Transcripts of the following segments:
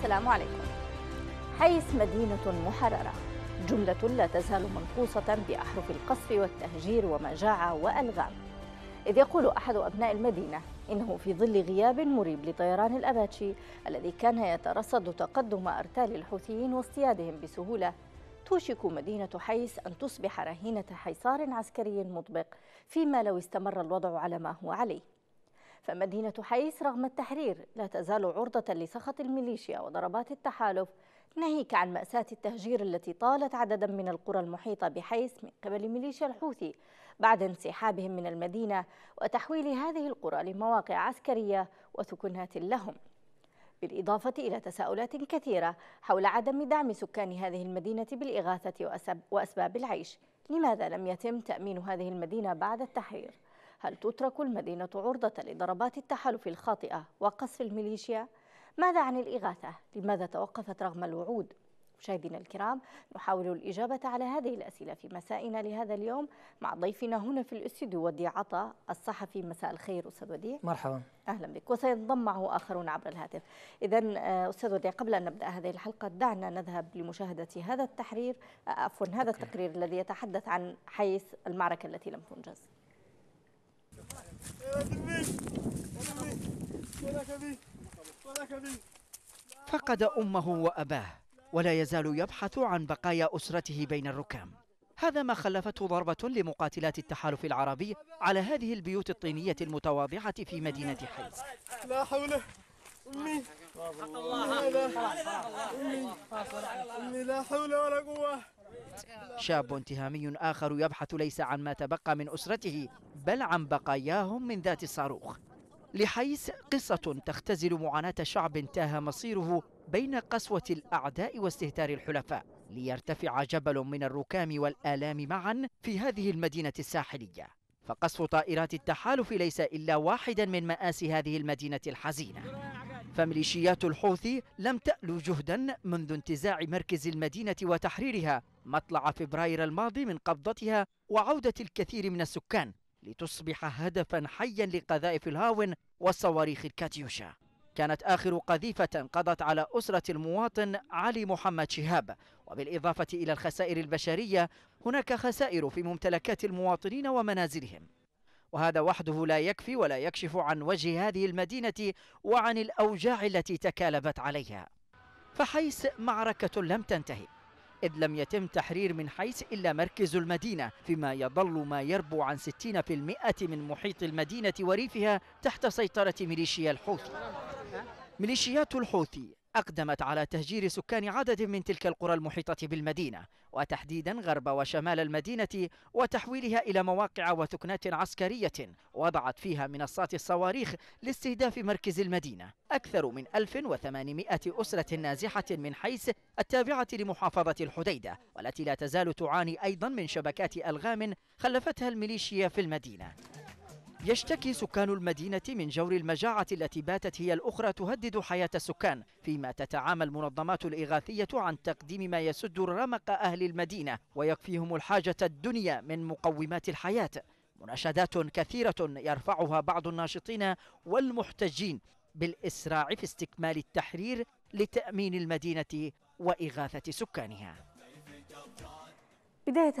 السلام عليكم. حيس مدينة محررة، جملة لا تزال منقوصة بأحرف القصف والتهجير ومجاعة وألغام، إذ يقول أحد أبناء المدينة إنه في ظل غياب مريب لطيران الأباتشي الذي كان يترصد تقدم أرتال الحوثيين واصطيادهم بسهولة، توشك مدينة حيس أن تصبح رهينة حصار عسكري مطبق، فيما لو استمر الوضع على ما هو عليه. فمدينة حيس رغم التحرير لا تزال عرضة لسخط الميليشيا وضربات التحالف، ناهيك عن مأساة التهجير التي طالت عددا من القرى المحيطة بحيس من قبل ميليشيا الحوثي بعد انسحابهم من المدينة وتحويل هذه القرى لمواقع عسكرية وسكنات لهم، بالإضافة إلى تساؤلات كثيرة حول عدم دعم سكان هذه المدينة بالإغاثة وأسباب العيش. لماذا لم يتم تأمين هذه المدينة بعد التحرير؟ هل تترك المدينة عرضة لضربات التحالف الخاطئة وقصف الميليشيا؟ ماذا عن الإغاثة؟ لماذا توقفت رغم الوعود؟ مشاهدينا الكرام، نحاول الإجابة على هذه الأسئلة في مسائنا لهذا اليوم مع ضيفنا هنا في الاستوديو وديع عطا الصحفي. مساء الخير أستاذ وديع. مرحبا. أهلا بك. وسينضم معه آخرون عبر الهاتف. إذا أستاذ وديع، قبل أن نبدأ هذه الحلقة دعنا نذهب لمشاهدة هذا التقرير الذي يتحدث عن حيث المعركة التي لم تنجز. فقد أمه وأباه ولا يزال يبحث عن بقايا أسرته بين الركام. هذا ما خلفته ضربة لمقاتلات التحالف العربي على هذه البيوت الطينية المتواضعة في مدينة حيس. لا حول. أمي لا حول ولا قوة. شاب انتهامي آخر يبحث ليس عن ما تبقى من أسرته بل عن بقاياهم من ذات الصاروخ. لحيس قصة تختزل معاناة شعب تاه مصيره بين قسوة الأعداء واستهتار الحلفاء، ليرتفع جبل من الركام والآلام معا في هذه المدينة الساحلية. فقصف طائرات التحالف ليس إلا واحدا من مآسي هذه المدينة الحزينة. فميليشيات الحوثي لم تألو جهدا منذ انتزاع مركز المدينة وتحريرها مطلع فبراير الماضي من قبضتها وعودة الكثير من السكان، لتصبح هدفا حيا لقذائف الهاون والصواريخ الكاتيوشا. كانت آخر قذيفة قضت على أسرة المواطن علي محمد شهاب. وبالإضافة إلى الخسائر البشرية، هناك خسائر في ممتلكات المواطنين ومنازلهم، وهذا وحده لا يكفي ولا يكشف عن وجه هذه المدينة وعن الأوجاع التي تكالبت عليها. فحيس معركة لم تنتهي، إذ لم يتم تحرير من حيس إلا مركز المدينة، فيما يظل ما يربو عن 60% من محيط المدينة وريفها تحت سيطرة ميليشيا الحوثي. ميليشيات الحوثي أقدمت على تهجير سكان عدد من تلك القرى المحيطة بالمدينة، وتحديدا غرب وشمال المدينة، وتحويلها إلى مواقع وثكنات عسكرية وضعت فيها منصات الصواريخ لاستهداف مركز المدينة. أكثر من 1800 أسرة نازحة من حيس التابعة لمحافظة الحديدة، والتي لا تزال تعاني أيضا من شبكات ألغام خلفتها الميليشيا في المدينة. يشتكي سكان المدينة من جور المجاعة التي باتت هي الأخرى تهدد حياة السكان، فيما تتعامل منظمات الإغاثية عن تقديم ما يسد رمق أهل المدينة ويكفيهم الحاجة الدنيا من مقومات الحياة. مناشدات كثيرة يرفعها بعض الناشطين والمحتجين بالإسراع في استكمال التحرير لتأمين المدينة وإغاثة سكانها. بداية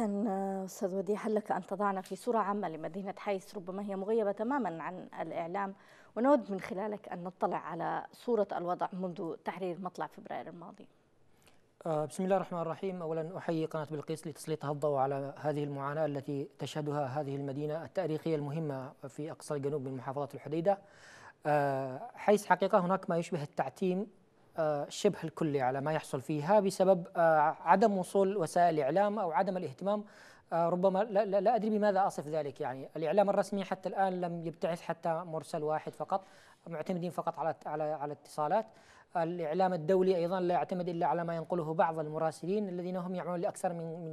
أستاذ وديع، هل لك أن تضعنا في صورة عامة لمدينة حيس ربما هي مغيبة تماما عن الإعلام، ونود من خلالك أن نطلع على صورة الوضع منذ تحرير مطلع فبراير الماضي؟ بسم الله الرحمن الرحيم. أولا أحيي قناة بلقيس لتسليطها الضوء على هذه المعاناة التي تشهدها هذه المدينة التاريخية المهمة في أقصى الجنوب من محافظة الحديدة. حيس حقيقة هناك ما يشبه التعتيم شبه الكلي على ما يحصل فيها بسبب عدم وصول وسائل الإعلام أو عدم الاهتمام. ربما لا أدري بماذا أصف ذلك، يعني الإعلام الرسمي حتى الآن لم يبتعث حتى مرسل واحد، فقط معتمدين فقط على اتصالات. الإعلام الدولي أيضا لا يعتمد إلا على ما ينقله بعض المراسلين الذين هم يعملون لأكثر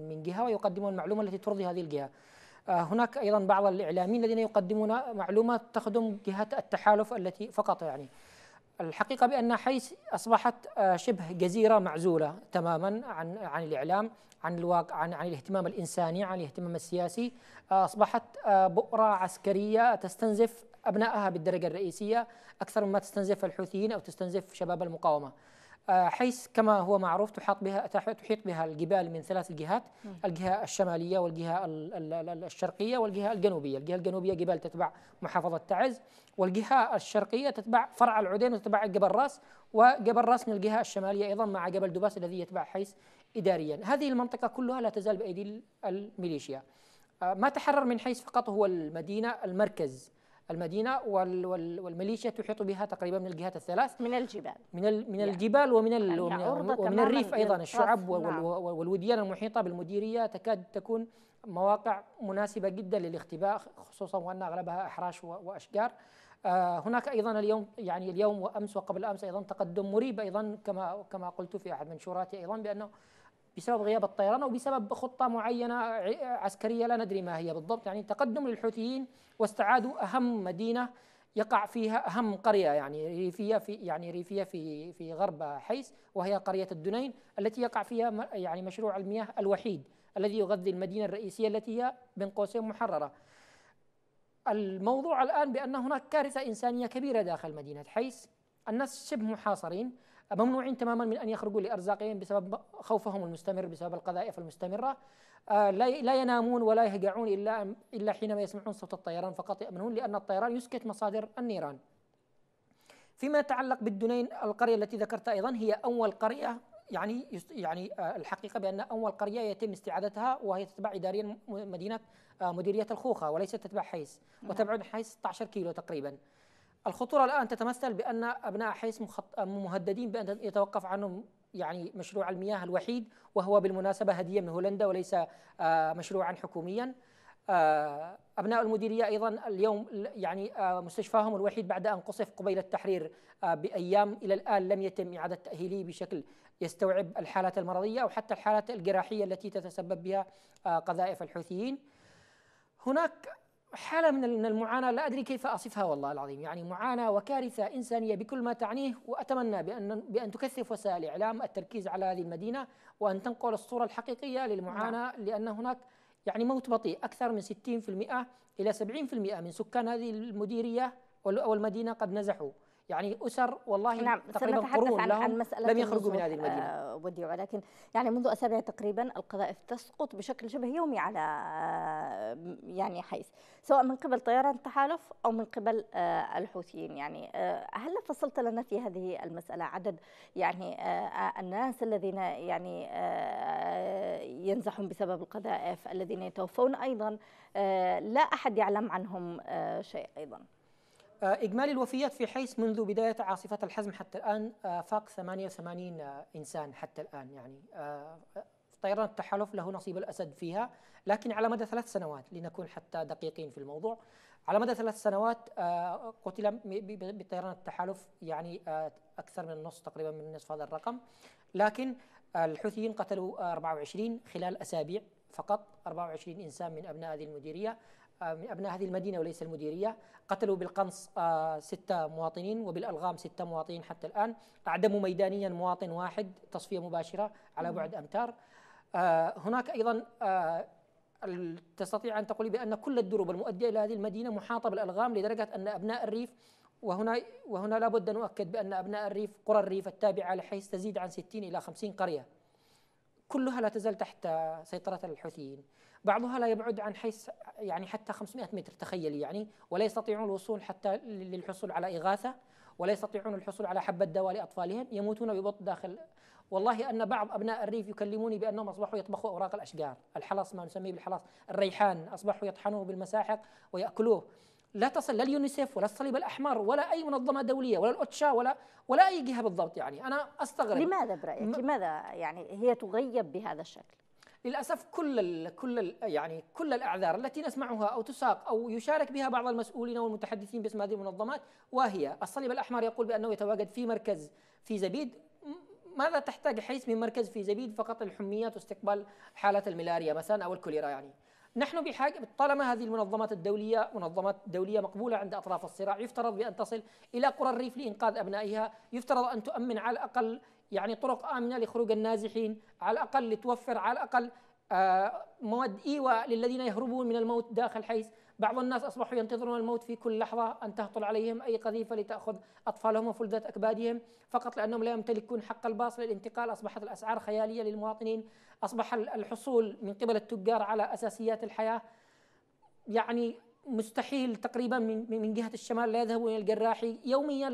من جهة ويقدمون المعلومة التي ترضي هذه الجهة. هناك أيضا بعض الإعلاميين الذين يقدمون معلومات تخدم جهة التحالف التي فقط. يعني الحقيقة بأن حيس أصبحت شبه جزيرة معزولة تماما عن الإعلام، عن الواقع، عن الاهتمام الإنساني، عن الاهتمام السياسي. أصبحت بؤرة عسكرية تستنزف أبنائها بالدرجة الرئيسية أكثر مما تستنزف الحوثيين أو تستنزف شباب المقاومة. حيث كما هو معروف تحيط بها الجبال من ثلاث جهات، الجهة الشمالية والجهة الشرقية والجهة الجنوبية. الجهة الجنوبية جبال تتبع محافظة تعز، والجهة الشرقية تتبع فرع العودين وتتبع جبل راس، وجبل راس من الجهة الشمالية أيضا مع جبل دباس الذي يتبع حيس إداريا. هذه المنطقة كلها لا تزال بأيدي الميليشيا. ما تحرر من حيس فقط هو المدينة، المركز المدينة، والميليشيا تحيط بها تقريبا من الجهات الثلاث، من الجبال الجبال ومن ومن الريف أيضا. الشعب والوديان المحيطة بالمديرية تكاد تكون مواقع مناسبة جدا للاختباء، خصوصا وأن أغلبها أحراش وأشجار. هناك أيضا اليوم، يعني اليوم وأمس وقبل أمس أيضا، تقدم مريب أيضا كما قلت في أحد منشوراتي أيضا، بأنه بسبب غياب الطيران وبسبب خطة معينة عسكرية لا ندري ما هي بالضبط، يعني تقدم للحوثيين واستعادوا أهم مدينة يقع فيها، أهم قرية يعني ريفية في غرب حيس، وهي قرية الدنين التي يقع فيها يعني مشروع المياه الوحيد الذي يغذي المدينة الرئيسية التي هي بين قوسين محررة. الموضوع الآن بأن هناك كارثة إنسانية كبيرة داخل مدينة حيس، الناس شبه محاصرين، ممنوعين تماما من أن يخرجوا لأرزاقهم بسبب خوفهم المستمر، بسبب القذائف المستمرة. لا ينامون ولا يهجعون إلا حينما يسمعون صوت الطيران فقط يأمنون، لأن الطيران يسكت مصادر النيران. فيما يتعلق بالدنين، القرية التي ذكرتها أيضا هي أول قرية، يعني الحقيقة بأن أول قرية يتم استعادتها، وهي تتبع إداريا مدينة مديرية الخوخة وليست تتبع حيس، وتبعد حيس 16 كيلو تقريبا. الخطورة الآن تتمثل بأن أبناء حيس مهددين بأن يتوقف عنهم يعني مشروع المياه الوحيد، وهو بالمناسبة هدية من هولندا وليس مشروعا حكوميا. أبناء المديرية أيضا اليوم يعني مستشفاهم الوحيد بعد أن قصف قبيل التحرير بأيام إلى الآن لم يتم إعادة تأهيله بشكل يستوعب الحالات المرضية أو حتى الحالات الجراحية التي تتسبب بها قذائف الحوثيين. هناك حالة من المعاناة لا أدري كيف أصفها والله العظيم، يعني معاناة وكارثة إنسانية بكل ما تعنيه. وأتمنى بأن تكثف وسائل الإعلام التركيز على هذه المدينة، وأن تنقل الصورة الحقيقية للمعاناة، لأن هناك يعني موت بطيء. أكثر من 60% إلى 70% من سكان هذه المديرية أو المدينة قد نزحوا، يعني أسر والله تقريبا قرون لهم لم يخرجوا من هذه المدينة. وديع، ولكن يعني منذ أسابيع تقريبا القذائف تسقط بشكل شبه يومي على يعني حيث، سواء من قبل طيران التحالف أو من قبل الحوثيين. يعني هل فصلت لنا في هذه المسألة عدد يعني الناس الذين يعني ينزحون بسبب القذائف، الذين يتوفون أيضا لا أحد يعلم عنهم شيء أيضا؟ إجمالي الوفيات في حيس منذ بداية عاصفة الحزم حتى الآن فاق 88 إنسان حتى الآن. يعني طيران التحالف له نصيب الأسد فيها، لكن على مدى 3 سنوات لنكون حتى دقيقين في الموضوع، على مدى 3 سنوات قتل بطيران التحالف يعني أكثر من النص، تقريبا من نصف هذا الرقم. لكن الحوثيين قتلوا 24 خلال أسابيع فقط، 24 إنسان من أبناء هذه المديرية، من أبناء هذه المدينة وليس المديرية. قتلوا بالقنص 6 مواطنين، وبالألغام 6 مواطنين حتى الآن. أعدموا ميدانيا مواطن واحد، تصفية مباشرة على بعد أمتار. هناك أيضا تستطيع أن تقولي بأن كل الدروب المؤدية إلى هذه المدينة محاطة بالألغام، لدرجة أن أبناء الريف، وهنا لابد أن نؤكد بأن أبناء الريف، قرى الريف التابعة لحيث تزيد عن 60 إلى 50 قرية، كلها لا تزال تحت سيطرة الحوثيين. بعضها لا يبعد عن حيث يعني حتى 500 متر تخيلي، يعني ولا يستطيعون الوصول حتى للحصول على إغاثة، ولا يستطيعون الحصول على حبة دواء لأطفالهم، يموتون ببطء داخل. والله أن بعض أبناء الريف يكلموني بأنهم أصبحوا يطبخوا أوراق الأشجار، الحلص، ما نسميه بالحلص، الريحان، أصبحوا يطحنوه بالمساحق ويأكلوه. لا تصل لا اليونيسف ولا الصليب الأحمر ولا أي منظمة دولية ولا الأوتشا ولا أي جهة بالضبط. يعني أنا أستغرب، لماذا برأيك؟ لماذا يعني هي تغيب بهذا الشكل؟ للأسف كل الأعذار التي نسمعها أو تساق أو يشارك بها بعض المسؤولين والمتحدثين باسم هذه المنظمات، وهي الصليب الأحمر يقول بأنه يتواجد في مركز في زبيد. ماذا تحتاج حيث من مركز في زبيد؟ فقط الحميات واستقبال حالة الملاريا مثلا أو الكوليرا. يعني نحن بحاجة، طالما هذه المنظمات الدولية منظمات دولية مقبولة عند أطراف الصراع، يفترض بأن تصل إلى قرى الريف لإنقاذ أبنائها، يفترض أن تؤمن على الأقل يعني طرق آمنة لخروج النازحين، على الأقل لتوفر على الأقل مواد إيواء للذين يهربون من الموت داخل حيث. بعض الناس أصبحوا ينتظرون الموت في كل لحظة أن تهطل عليهم أي قذيفة لتأخذ أطفالهم وفلذات أكبادهم، فقط لأنهم لا يمتلكون حق الباص للانتقال. أصبحت الأسعار خيالية للمواطنين، أصبح الحصول من قبل التجار على أساسيات الحياة يعني مستحيل تقريبا. من جهة الشمال لا يذهبون إلى الجراحي يوميا،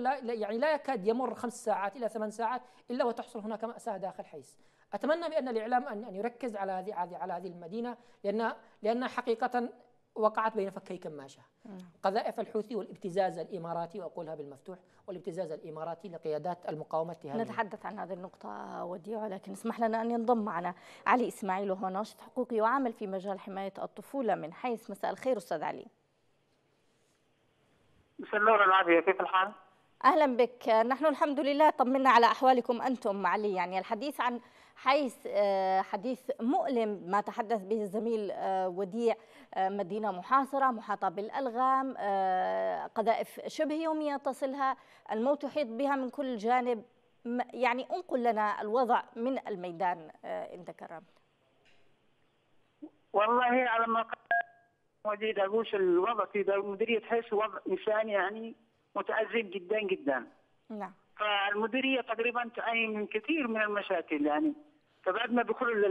لا يكاد يمر 5 ساعات إلى 8 ساعات إلا وتحصل هناك مأساة داخل حيس. أتمنى بأن الإعلام أن يركز على هذه المدينة، لأنها حقيقة وقعت بين فكي كماشة. قذائف الحوثي والابتزاز الإماراتي، وأقولها بالمفتوح، والابتزاز الإماراتي لقيادات المقاومة. نتحدث عن هذه النقطة وديع، ولكن اسمح لنا أن ينضم معنا علي إسماعيل، وهو ناشط حقوقي وعمل في مجال حماية الطفولة من حيس. مساء الخير أستاذ علي. مساء النور العافية، كيف الحال؟ أهلا بك. نحن الحمد لله. طمنا على أحوالكم أنتم علي. يعني الحديث عن حيث حديث مؤلم ما تحدث به الزميل وديع، مدينة محاصرة محاطة بالألغام، قذائف شبه يومية تصلها، الموت يحيط بها من كل جانب. يعني انقل لنا الوضع من الميدان إن تكرمت. والله على ما قال وديع أقولش الوضع في مديرية حيث وضع إنساني يعني متأزم جدا جدا. نعم. فالمديريه تقريبا تعاني من كثير من المشاكل، يعني تبعدنا بكل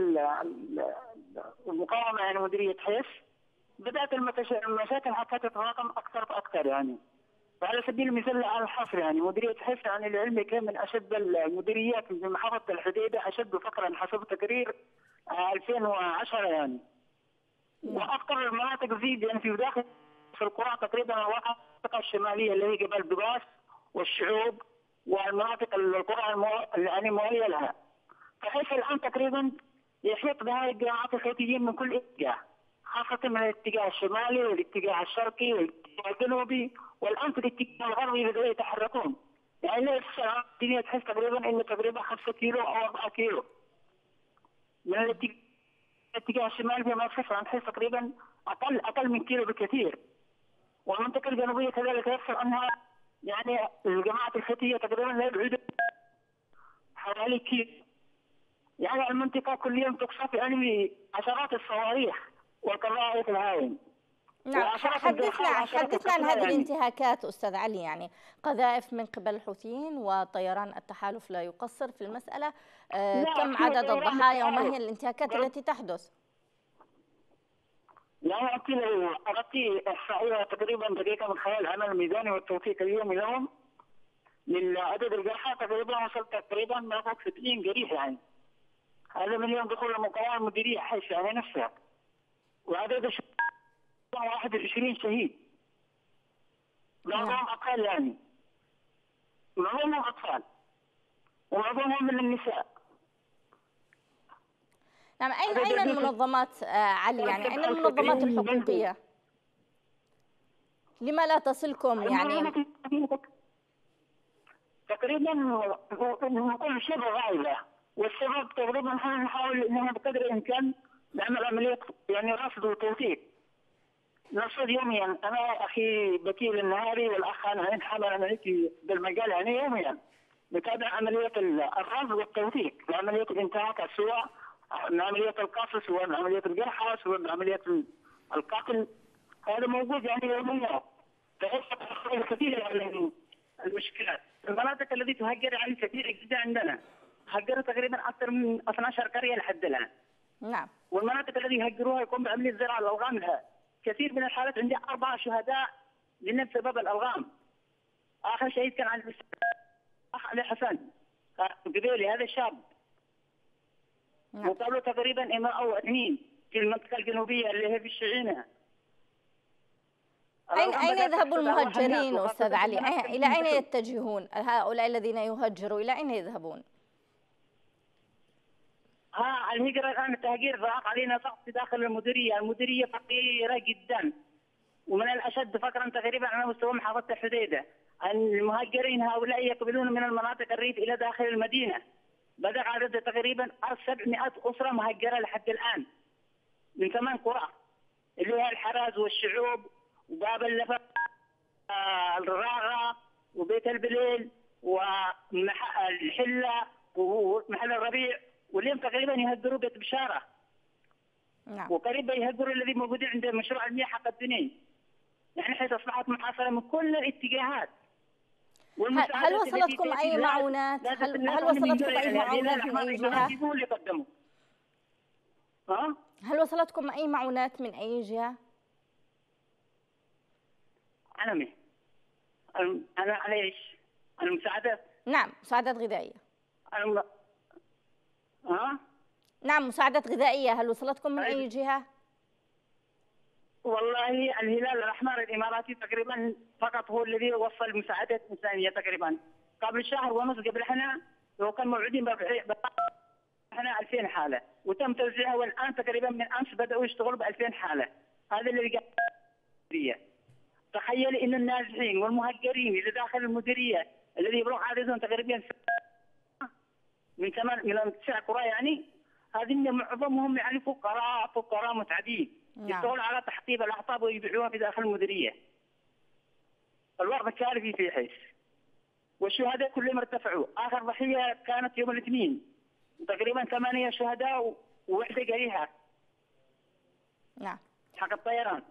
المقاومه. يعني مديريه حيس بدات المشاكل حتى تتراكم اكثر فاكثر. يعني وعلى سبيل المثال على الحصر، يعني مديريه حيس يعني العلم كان من اشد المديريات في محافظه الحديده، اشد فقرا حسب تقرير 2010 يعني. واكثر المناطق زيد يعني في داخل في القرى تقريبا، المنطقه الشماليه اللي هي جبال بقاس والشعوب والمناطق القرى يعني مؤهله لها. فحيث الان تقريبا يحيط بها الجماعات الحوثيين من كل اتجاه، خاصه من الاتجاه الشمالي والاتجاه الشرقي والاتجاه الجنوبي، والان في الاتجاه الغربي بداوا يتحركون. يعني الساعه الدنيا تحس تقريبا انه تقريبا 5 كيلو او 4 كيلو من الاتجاه الشمالي فيما يصفر عن حيث تقريبا اقل من كيلو بكثير. والمنطقه الجنوبيه كذلك يصفر انها يعني الجماعة الحوثية تقريبا لا يبعد حوالي كيلو. يعني المنطقة كل يوم تقصف يعني عشرات الصواريخ والقذائف الهائلة. نعم. حدثنا عن هذه الانتهاكات أستاذ علي، يعني قذائف من قبل الحوثيين وطيران التحالف لا يقصر في المسألة. كم عدد الضحايا وما هي الانتهاكات التي تحدث؟ لا أغطي الصحيحة تقريبا دقيقة من خلال العمل الميداني والتوثيق اليومي لهم. للعدد الجرحى تقريبا وصل تقريبا ما فوق 60 جريح، يعني هذا من يوم دخول المقاومة المديرية حيث يعني نفسها. وعدد الشهداء 21 شهيد، معظمهم أطفال، يعني معظمهم أطفال ومعظمهم من النساء. نعم. أين المنظمات علي؟ يعني أين المنظمات الحقوقية؟ لما لا تصلكم يعني؟ تقريبا نقول شبه غائبة، والسبب تقريبا نحن نحاول أننا بقدر الإمكان نعمل عملية يعني رصد وتوثيق. نرصد يوميا، أنا أخي بكير النهاري والأخ أنا نحاول عمليتي بالمجال يعني يوميا نتابع عملية الرصد والتوثيق لعملية الانتهاكات، سواء من عملية القصف سواء من عملية الجرحى سواء من عملية القتل. هذا موجود يعني يوميا، فهي كثير من المشكلات. المناطق التي تهجر يعني كثيرة جدا عندنا، هجروا تقريبا أكثر من 12 قرية لحد الآن. نعم. والمناطق التي يهجروها يقوم بعملية زراعة الألغام لها. كثير من الحالات عندي 4 شهداء لنا بسبب الألغام. آخر شهيد كان عن الأخ علي حسن قبيلي، هذا الشاب. نعم. وقالوا تقريبا امرأة او اثنين في المنطقة الجنوبية اللي هي في الشعينة. أين يذهب المهجرين أستاذ علي؟ إلى أين يتجهون هؤلاء الذين يهجروا؟ إلى أين يذهبون؟ الهجرة الآن التهجير ضاق علينا ضغط داخل المديرية. المديرية فقيرة جدا ومن الأشد فقرا تقريبا على مستوى محافظة الحديدة. المهجرين هؤلاء يقبلون من المناطق الريف إلى داخل المدينة. بدأ عدد تقريبا 700 أسرة مهجرة لحد الآن من 8 قرى اللي هي الحراز والشعوب وباب اللفت الراغة وبيت البليل والحلة ومحل الربيع. واليوم تقريبا يهجروا بيت بشارة. نعم. وقريبا يهجروا الذي موجودين عند مشروع المياه حق الدنيا. يعني حيث أصبحت محاصرة من كل الاتجاهات. هل وصلتكم أي معونات؟ هل وصلتكم أي معونات من أي جهة؟ هل وصلتكم أي معونات من أي جهة؟ أنا على إيش؟ المساعدات؟ نعم، مساعدات غذائية. نعم، مساعدات غذائية. هل وصلتكم من أي جهة؟ والله الهلال الأحمر الإماراتي تقريبا فقط هو الذي وصل مساعدات إنسانية تقريبا قبل شهر ونص. قبل احنا لو كان موعدين احنا 2000 حالة وتم توزيعها، والآن تقريبا من أمس بدأوا يشتغلوا ب 2000 حالة. هذا اللي قاعد. تخيلي إن النازحين والمهجرين اللي داخل المديرية الذي يبلغ عددهم تقريبا من 9 قرى، يعني هذه معظمهم يعني فقراء متعبين. نعم. يشتغلوا على تحطيب الاعطاب ويبيعوها في داخل المديريه. الوضع كارثي في حيس، والشهداء كلهم ارتفعوا. اخر ضحيه كانت يوم الاثنين تقريبا 8 شهداء ووحده جريحه. نعم، حق الطيران.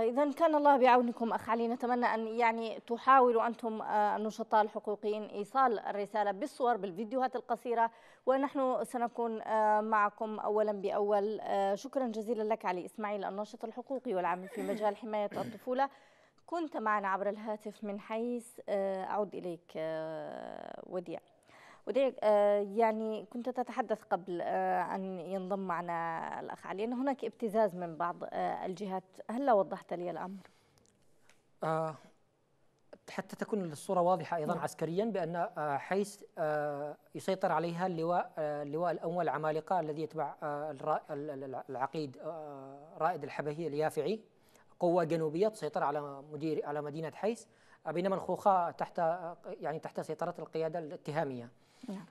إذا كان الله بعونكم أخ علي. نتمنى أن يعني تحاولوا أنتم النشطاء الحقوقيين إيصال الرسالة بالصور بالفيديوهات القصيرة، ونحن سنكون معكم أولا بأول. شكرا جزيلا لك علي إسماعيل، الناشط الحقوقي والعامل في مجال حماية الطفولة، كنت معنا عبر الهاتف من حيس. أعود إليك وديع. يعني كنت تتحدث قبل أن ينضم معنا الأخ علي أن هناك ابتزاز من بعض الجهات، هل وضحت لي الأمر؟ حتى تكون الصورة واضحة أيضا عسكريا بأن حيس يسيطر عليها اللواء الأول عمالقة الذي يتبع العقيد رائد الحبهي اليافعي، قوة جنوبية تسيطر على مدينة حيس، بينما الخوخة تحت سيطرة القيادة الاتهامية.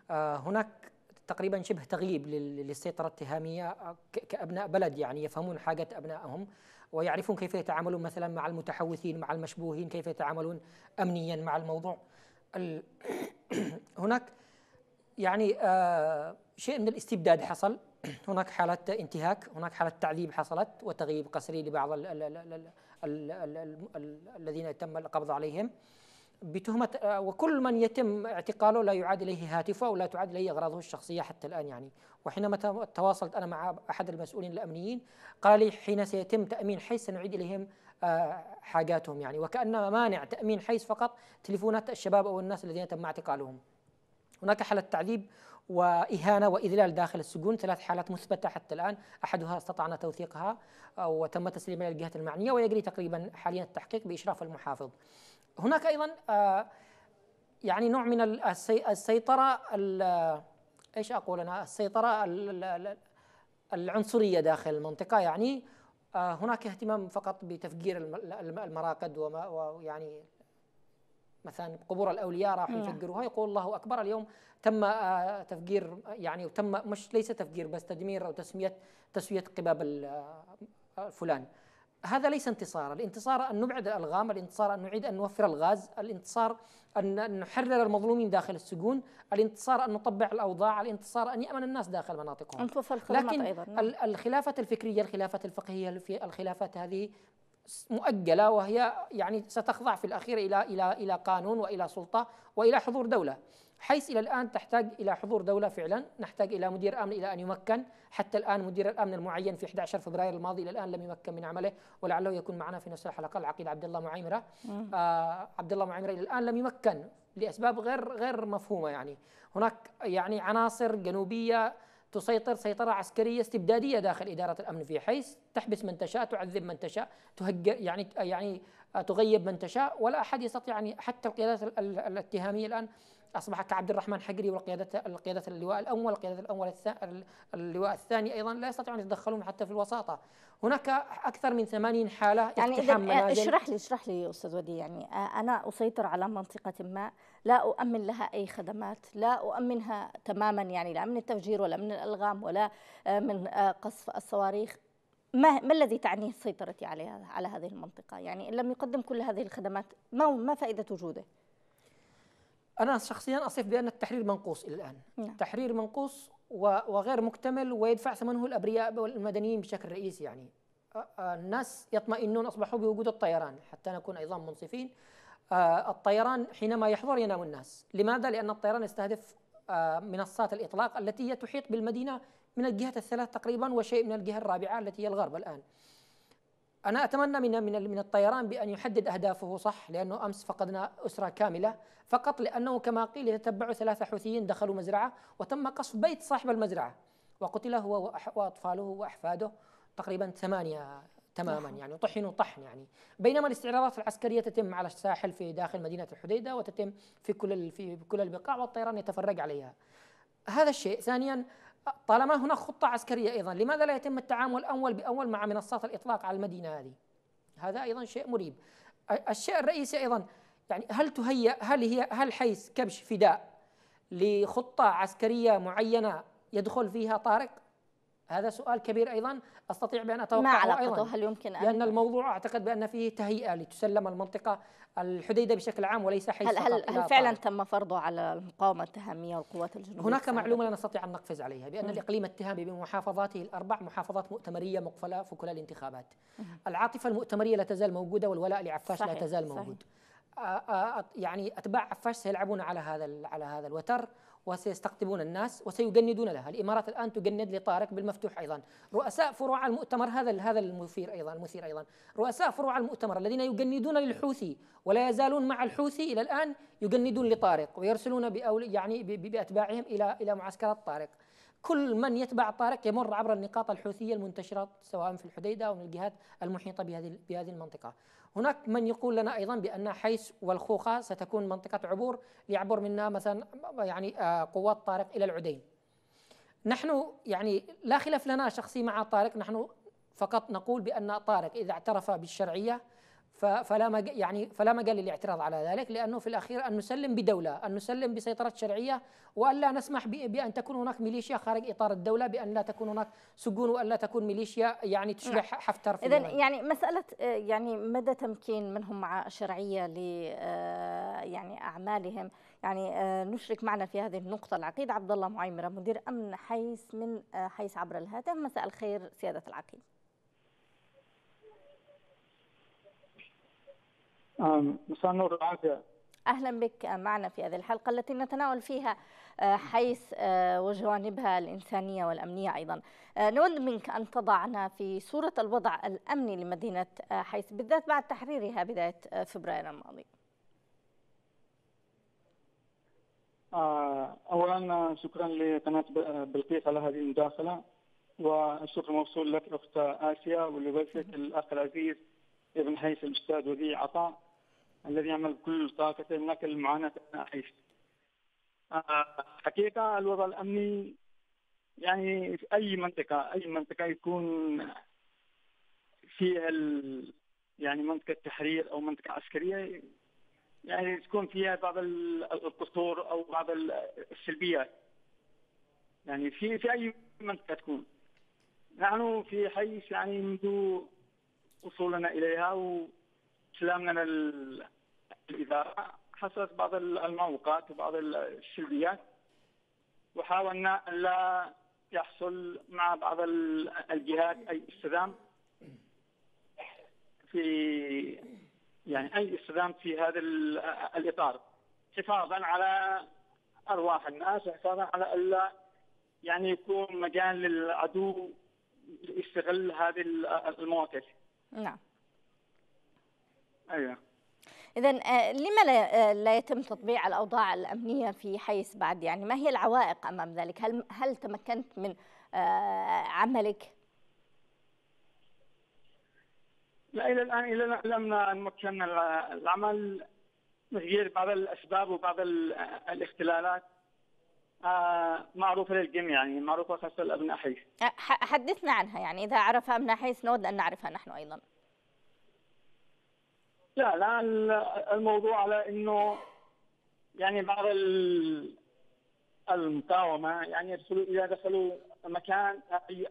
هناك تقريبا شبه تغييب للسيطرة الاتهامية كأبناء بلد، يعني يفهمون حاجة أبنائهم ويعرفون كيف يتعاملون مثلا مع المتحوثين، مع المشبوهين، كيف يتعاملون أمنيا مع الموضوع. هناك يعني شيء من الاستبداد حصل، هناك حالات انتهاك، هناك حالات تعذيب حصلت وتغييب قسري لبعض الذين تم القبض عليهم بتهمة، وكل من يتم اعتقاله لا يعاد إليه هاتفه ولا تعاد إليه أغراضه الشخصية حتى الآن. يعني وحينما تواصلت أنا مع أحد المسؤولين الأمنيين قال لي حين سيتم تأمين حيس سنعيد إليهم حاجاتهم، يعني وكأن مانع تأمين حيس فقط تليفونات الشباب أو الناس الذين تم اعتقالهم. هناك حالة تعذيب وإهانة وإذلال داخل السجون، 3 حالات مثبتة حتى الآن، أحدها استطعنا توثيقها وتم تسليمها للجهات المعنية، ويجري تقريبا حاليا التحقيق بإشراف المحافظ. هناك أيضا يعني نوع من السيطرة، إيش أقول أنا، السيطرة العنصرية داخل المنطقة. يعني هناك اهتمام فقط بتفجير المراقد، ويعني مثلا قبور الأولياء راح يفجروها، يقول الله أكبر. اليوم تم تفجير، يعني وتم مش ليس تفجير بس، تدمير أو تسوية قباب فلان. هذا ليس انتصار. الانتصار أن نبعد الألغام، الانتصار أن نعيد أن نوفر الغاز، الانتصار أن نحرر المظلومين داخل السجون، الانتصار أن نطبع الأوضاع، الانتصار أن يأمن الناس داخل مناطقهم، أن توفر الخدمات أيضا. لكن الخلافة الفكرية، الخلافة الفقهية، الخلافات هذه مؤجلة، وهي يعني ستخضع في الأخير إلى إلى إلى قانون وإلى سلطة وإلى حضور دولة. حيث إلى الآن تحتاج إلى حضور دولة فعلا، نحتاج إلى مدير أمن إلى أن يمكن. حتى الآن مدير الأمن المعين في 11 فبراير الماضي إلى الآن لم يمكن من عمله، ولعله يكون معنا في نفس الحلقة العقيد عبدالله معيمرة. عبدالله معيمرة إلى الآن لم يمكن لأسباب غير مفهومة. يعني هناك يعني عناصر جنوبية تسيطر سيطرة عسكرية استبدادية داخل إدارة الأمن في حيس، تحبس من تشاء، تعذب من تشاء، تهجر يعني تغيب من تشاء، ولا أحد يستطيع. يعني حتى القيادات الاتهامية الآن أصبحت كعبد الرحمن حقري والقيادة اللواء الأول، اللواء الثاني أيضا لا يستطيعون يتدخلون حتى في الوساطة. هناك أكثر من 80 حالة اقتحام منازل. اشرح لي أستاذ وديع، يعني أنا أسيطر على منطقة ما، لا أؤمن لها أي خدمات، لا أؤمنها تماما، يعني لا من التفجير ولا من الألغام ولا من قصف الصواريخ. ما الذي تعنيه سيطرتي على هذه المنطقة؟ يعني إن لم يقدم كل هذه الخدمات ما فائدة وجوده؟ أنا شخصيا أصف بأن التحرير منقوص إلى الآن. تحرير منقوص وغير مكتمل، ويدفع ثمنه الأبرياء والمدنيين بشكل رئيسي. يعني الناس يطمئنون أصبحوا بوجود الطيران، حتى نكون أيضا منصفين. الطيران حينما يحضر ينام الناس. لماذا؟ لأن الطيران يستهدف منصات الإطلاق التي هي تحيط بالمدينة من الجهات الثلاث تقريبا، وشيء من الجهة الرابعة التي هي الغرب الآن. أنا أتمنى من الطيران بأن يحدد أهدافه صح، لأنه أمس فقدنا أسرة كاملة فقط لأنه كما قيل يتبعوا ثلاثة حوثيين دخلوا مزرعة وتم قصف بيت صاحب المزرعة وقتل هو وأطفاله وأحفاده، تقريبا 8 تماما، يعني طحنوا طحن يعني. بينما الاستعراضات العسكرية تتم على الساحل في داخل مدينة الحديدة وتتم في كل البقاع، والطيران يتفرج عليها. هذا الشيء. ثانيا، طالما هناك خطة عسكرية أيضا، لماذا لا يتم التعامل أول بأول مع منصات الإطلاق على المدينة هذه؟ هذا أيضا شيء مريب. الشيء الرئيسي أيضا، يعني هل حيس كبش فداء لخطة عسكرية معينة يدخل فيها طارق؟ هذا سؤال كبير أيضا أستطيع بأن أتوقعه أيضا. هل يمكن أن، لأن الموضوع أعتقد بأن فيه تهيئة لتسلم المنطقة الحديدة بشكل عام وليس حيث هل فعلا تم فرضه على المقاومة التهامية والقوات الجنوبية؟ هناك معلومة لا نستطيع أن نقفز عليها، بأن الإقليم التهامي بمحافظاته الأربع محافظات مؤتمرية مقفلة في كل الانتخابات. العاطفة المؤتمرية لا تزال موجودة، والولاء لعفاش لا تزال موجود. يعني أتباع عفاش سيلعبون على هذا الوتر وسيستقطبون الناس وسيجندون لها. الامارات الان تجند لطارق بالمفتوح ايضا. رؤساء فروع المؤتمر، هذا المثير ايضا، رؤساء فروع المؤتمر الذين يجندون للحوثي ولا يزالون مع الحوثي الى الان يجندون لطارق ويرسلون باتباعهم الى معسكرات طارق. كل من يتبع طارق يمر عبر النقاط الحوثيه المنتشره سواء في الحديده او من الجهات المحيطه بهذه المنطقه. هناك من يقول لنا ايضا بان حيس والخوخه ستكون منطقه عبور ليعبر منها مثلا يعني قوات طارق الى العدين. نحن يعني لا خلاف لنا شخصي مع طارق، نحن فقط نقول بان طارق اذا اعترف بالشرعيه فلا مجال للاعتراض على ذلك، لأنه في الأخير أن نسلم بدولة، أن نسلم بسيطرة شرعية، وأن لا نسمح بأن تكون هناك ميليشيا خارج إطار الدولة، بأن لا تكون هناك سجون، وأن لا تكون ميليشيا يعني تشبه حفتر. إذا يعني مسألة يعني مدى تمكين منهم مع الشرعية ل يعني أعمالهم، يعني نشرك معنا في هذه النقطة العقيد عبدالله معيمرة مدير أمن حيس من حيس عبر الهاتف. مساء الخير سيادة العقيد. مساء النور والعافية. أهلا بك معنا في هذه الحلقة التي نتناول فيها حيس وجوانبها الإنسانية والأمنية أيضا. نود منك أن تضعنا في صورة الوضع الأمني لمدينة حيس بالذات بعد تحريرها بداية فبراير الماضي. أولا شكرا لقناة بلقيس على هذه المداخلة، والشكر موصول لك أخت آسيا ولضيفك الأخ العزيز ابن حيس الأستاذ وديع عطا الذي يعمل بكل طاقته من أجل معاناة حيس. حقيقة الوضع الأمني يعني في أي منطقة يكون فيها يعني منطقة تحرير أو منطقة عسكرية يعني تكون فيها بعض القصور أو بعض السلبيات، يعني في أي منطقة تكون. نحن في حيس يعني منذ وصولنا إليها واستلامنا الإدارة حصلت بعض المعوقات وبعض السلبيات، وحاولنا ألا يحصل مع بعض الجهات أي استدام في يعني أي استدام في هذا الإطار، حفاظا على أرواح الناس وحفاظا على ألا يعني يكون مجال للعدو يستغل هذه المواقف. نعم. أيوه. إذا لما لا يتم تطبيع الأوضاع الأمنية في حيس بعد، يعني ما هي العوائق أمام ذلك؟ هل تمكنت من عملك؟ لا، إلى الآن لم نتمكن من العمل لتغيير بعض الأسباب وبعض الاختلالات معروفة للجميع، يعني معروفة خاصة لأبناء حيس. حدثنا عنها، يعني إذا عرفها أبناء حيس نود أن نعرفها نحن أيضا. لا، الموضوع على أنه يعني بعض المقاومة يعني إذا دخلوا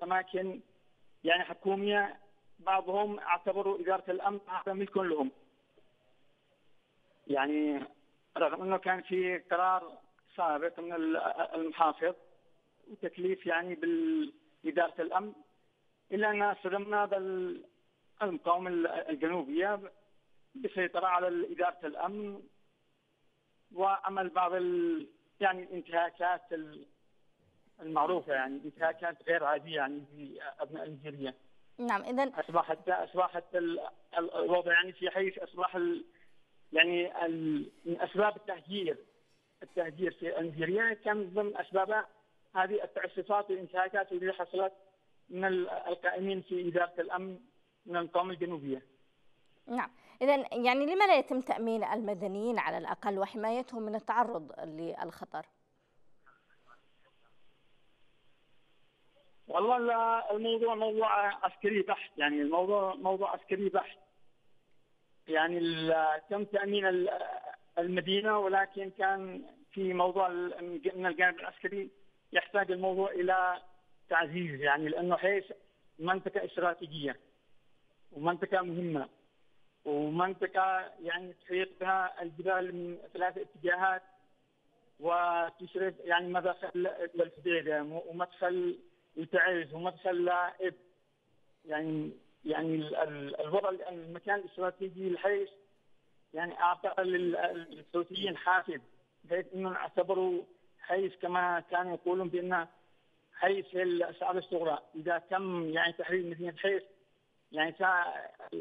أماكن يعني حكومية، بعضهم اعتبروا إدارة الأمن ملكا لهم، يعني رغم أنه كان في قرار سابق من المحافظ وتكليف يعني بإدارة الأمن، إلا أن استلمنا المقاومة الجنوبية بالسيطرة على إدارة الأمن وعمل بعض الانتهاكات المعروفة، انتهاكات غير عادية في أبناء الجنوبية. نعم، إذا أصبحت الوضع في حيث أصبح من أسباب التهجير في الجزائر كان من ضمن أسبابها هذه التعسفات والانتهاكات اللي حصلت من القائمين في إدارة الأمن من المقاومة الجنوبية. نعم، إذا لما لا يتم تأمين المدنيين على الأقل وحمايتهم من التعرض للخطر؟ والله لا، الموضوع موضوع عسكري بحت، الموضوع موضوع عسكري بحت. تم تأمين المدينة ولكن كان في موضوع من الجانب العسكري يحتاج الموضوع إلى تعزيز، لأنه حيث منطقة استراتيجية ومنطقة مهمة ومنطقة تحيط بها الجبال من 3 اتجاهات وتشرف مدخل للحديدة ومدخل لتعز ومدخل لإب، الوضع المكان الاستراتيجي الحيث اعطى للحوثيين حافز بحيث انهم اعتبروا حيث كما كانوا يقولون بان حيث هي السعادة الصغرى. اذا تم تحرير مدينة حيث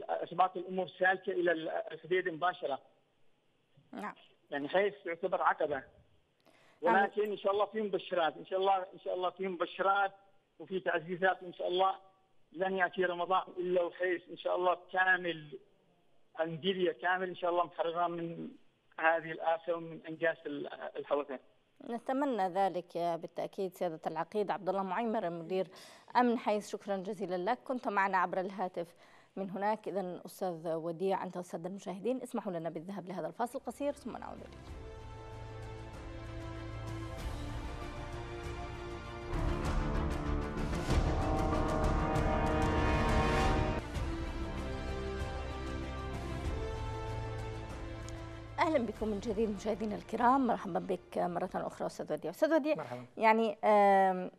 اصبحت الامور سالكه الى الحديد مباشره. نعم. حيث يعتبر عقبه، ولكن ان شاء الله في مبشرات، ان شاء الله في مبشرات وفي تعزيزات، وان شاء الله لن ياتي رمضان الا وحيث ان شاء الله كامل، الجزائر كامل ان شاء الله محرره من هذه الآفة ومن انجاز الحوثيين. نتمنى ذلك بالتاكيد. سيادة العقيد عبد الله معيمرة مدير امن حيس، شكرا جزيلا لك، كنت معنا عبر الهاتف من هناك. اذا استاذ وديع انت والساده المشاهدين اسمحوا لنا بالذهاب لهذا الفاصل القصير ثم نعود اليكم. اهلا بكم من جديد مشاهدينا الكرام، مرحبا بك مره اخرى استاذ وديع. استاذ وديع، مرحبا.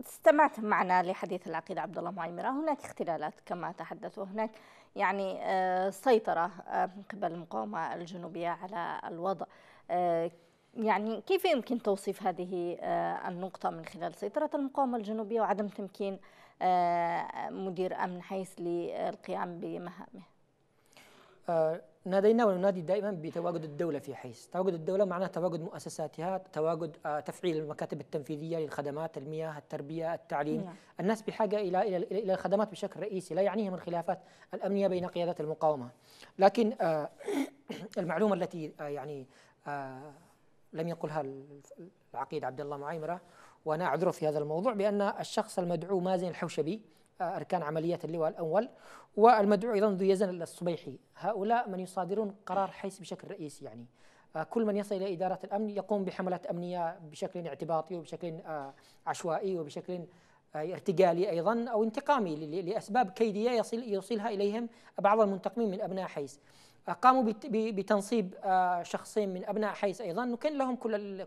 استمعت معنا لحديث العقيد عبد الله معيمرة، هناك اختلالات كما تحدثوا، هناك سيطره من قبل المقاومه الجنوبيه على الوضع. كيف يمكن توصيف هذه النقطه من خلال سيطره المقاومه الجنوبيه وعدم تمكين مدير امن حيس للقيام بمهامه؟ نادينا وننادي دائما بتواجد الدولة في حيس. تواجد الدولة معناه تواجد مؤسساتها، تواجد تفعيل المكاتب التنفيذية للخدمات، المياه، التربية، التعليم. الناس بحاجة إلى الخدمات بشكل رئيسي، لا يعنيهم الخلافات الأمنية بين قيادات المقاومة. لكن المعلومة التي لم يقلها العقيد عبد الله معيمرة وأنا أعذره في هذا الموضوع، بأن الشخص المدعو مازن الحوشبي أركان عملية اللواء الأول، والمدعو أيضا ذو يزن الصبيحي، هؤلاء من يصادرون قرار حيس بشكل رئيسي. كل من يصل إلى إدارة الأمن يقوم بحملات أمنية بشكل اعتباطي وبشكل عشوائي وبشكل ارتجالي أيضا أو انتقامي لأسباب كيدية يصلها إليهم بعض المنتقمين من أبناء حيس. قاموا بتنصيب شخصين من أبناء حيس أيضا، نكن لهم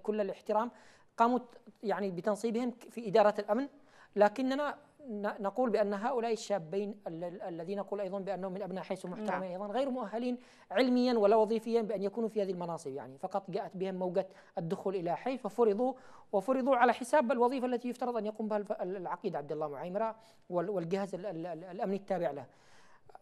كل الاحترام، قاموا بتنصيبهم في إدارة الأمن، لكننا نقول بأن هؤلاء الشابين الذين نقول أيضا بأنهم من أبناء حيس ومحترمين أيضا غير مؤهلين علميا ولا وظيفيا بأن يكونوا في هذه المناصب، فقط جاءت بهم موجة الدخول إلى حيس وفرضوا على حساب الوظيفة التي يفترض أن يقوم بها العقيد عبد الله معيمرة والجهاز الأمني التابع له.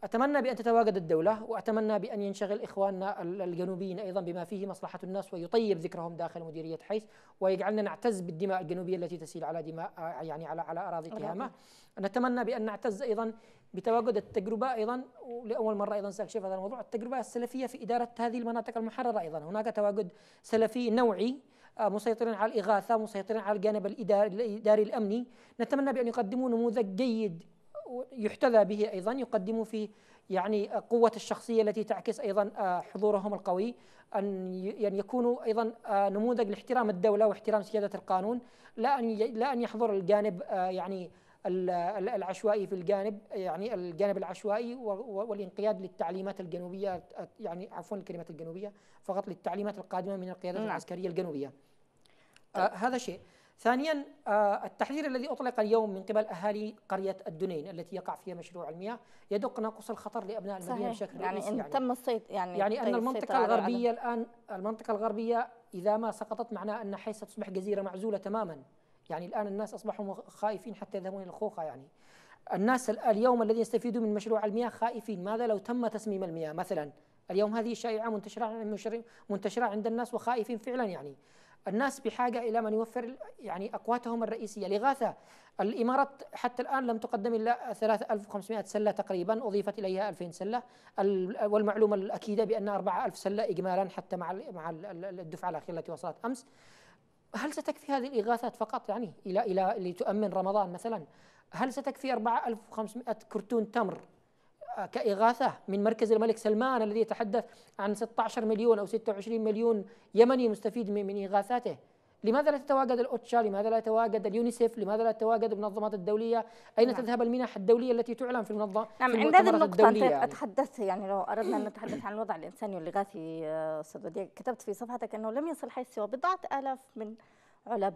أتمنى بأن تتواجد الدولة، وأتمنى بأن ينشغل إخواننا الجنوبيين أيضا بما فيه مصلحة الناس ويطيب ذكرهم داخل مديرية حيس، ويجعلنا نعتز بالدماء الجنوبية التي تسيل على دماء على أراضي قيامة. نتمنى بأن نعتز أيضا بتواجد التجربة أيضا، ولأول مرة أيضا سأكشف هذا الموضوع، التجربة السلفية في إدارة هذه المناطق المحررة. أيضا هناك تواجد سلفي نوعي، مسيطرين على الإغاثة، مسيطرين على الجانب الإداري الأمني. نتمنى بأن يقدموا نموذج جيد يحتذى به أيضا، يقدموا فيه قوة الشخصية التي تعكس أيضا حضورهم القوي، أن يكونوا أيضا نموذج لاحترام الدولة واحترام سيادة القانون، لا أن يحضر الجانب العشوائي في الجانب الجانب العشوائي والانقياد للتعليمات الجنوبية، عفوا الكلمة الجنوبية فقط، للتعليمات القادمة من القيادات العسكرية الجنوبية. هذا شيء. ثانيا التحذير الذي أطلق اليوم من قبل أهالي قرية الدنين التي يقع فيها مشروع المياه يدق ناقوس الخطر لأبناء المدينة بشكل رئيسي. يعني تم الصيد يعني أن المنطقة الغربية الآن إذا ما سقطت معناه أن حيس تصبح جزيرة معزولة تماما. يعني الآن الناس أصبحوا خائفين حتى يذهبون إلى الخوخة. يعني الناس اليوم الذين يستفيدون من مشروع المياه خائفين، ماذا لو تم تسميم المياه مثلا؟ اليوم هذه شائعة منتشرة عند الناس وخائفين فعلا. يعني الناس بحاجة إلى من يوفر يعني أقواتهم الرئيسية. الإغاثة، الإمارات حتى الآن لم تقدم إلا 3500 سلة تقريبا، أضيفت إليها 2000 سلة، والمعلومة الأكيدة بأن 4000 سلة إجمالا حتى مع الدفعة الأخيرة التي وصلت أمس. هل ستكفي هذه الإغاثات فقط يعني إلى لتؤمن رمضان مثلا؟ هل ستكفي 4500 كرتون تمر كإغاثة من مركز الملك سلمان الذي يتحدث عن 16 مليون أو 26 مليون يمني مستفيد من إغاثاته؟ لماذا لا تتواجد الأوتشا؟ لماذا لا يتواجد اليونيسف؟ لماذا لا تتواجد المنظمات الدولية؟ أين تذهب المنح الدولية التي تعلن في المنظمة؟ نعم، عند هذه النقطة أنت أتحدث يعني لو أردنا أن نتحدث عن الوضع الإنساني والإغاثي أستاذ وديع، كتبت في صفحتك أنه لم يصل حيث سوى بضعة آلاف من علب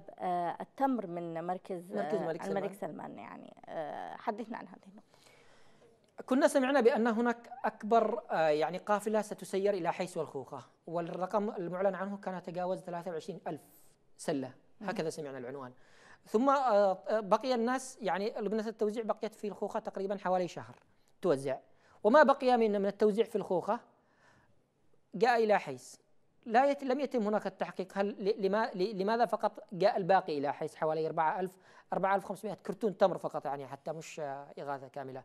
التمر من مركز الملك سلمان. يعني حدثنا عن هذه النقطة. كنا سمعنا بأن هناك أكبر يعني قافلة ستسير إلى حيس والخوخة، والرقم المعلن عنه كان يتجاوز 23000 سلة، هكذا سمعنا العنوان. ثم بقي الناس يعني لجنة التوزيع بقيت في الخوخة تقريبا حوالي شهر توزع، وما بقي من التوزيع في الخوخة جاء إلى حيس. لم يتم هناك التحقيق هل لماذا فقط جاء الباقي إلى حيس، حوالي 4500 كرتون تمر فقط، يعني حتى مش إغاثة كاملة.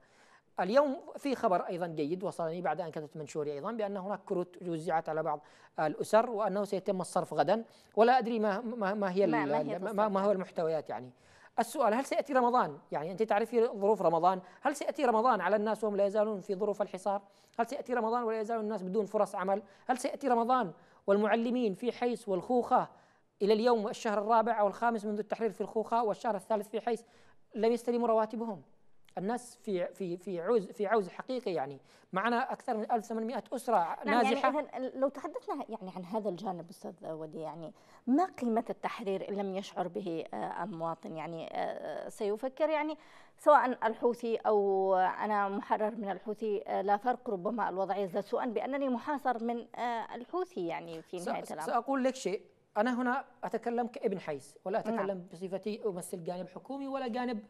اليوم في خبر أيضا جيد وصلني بعد أن كتبت منشوري أيضا بأن هناك كروت وزعت على بعض الأسر وأنه سيتم الصرف غدا، ولا أدري ما هو المحتويات. يعني السؤال، هل سيأتي رمضان؟ يعني أنت تعرفي ظروف رمضان، هل سيأتي رمضان على الناس وهم لا يزالون في ظروف الحصار؟ هل سيأتي رمضان ولا يزال الناس بدون فرص عمل؟ هل سيأتي رمضان والمعلمين في حيس والخوخة إلى اليوم الشهر الرابع أو الخامس منذ التحرير في الخوخة والشهر الثالث في حيس لم يستلموا رواتبهم؟ الناس في عوز حقيقي. يعني معنا أكثر من 1800 أسرة نازحة. يعني لو تحدثنا يعني عن هذا الجانب أستاذ وديع، يعني ما قيمة التحرير إن لم يشعر به المواطن؟ يعني سيفكر يعني سواء الحوثي أو أنا محرر من الحوثي، لا فرق، ربما الوضع يزداد سوءا بأنني محاصر من الحوثي. يعني في نهاية الأمر سأقول لك شيء، أنا هنا أتكلم كابن حيس ولا أتكلم بصفتي أمثل جانب حكومي ولا جانب.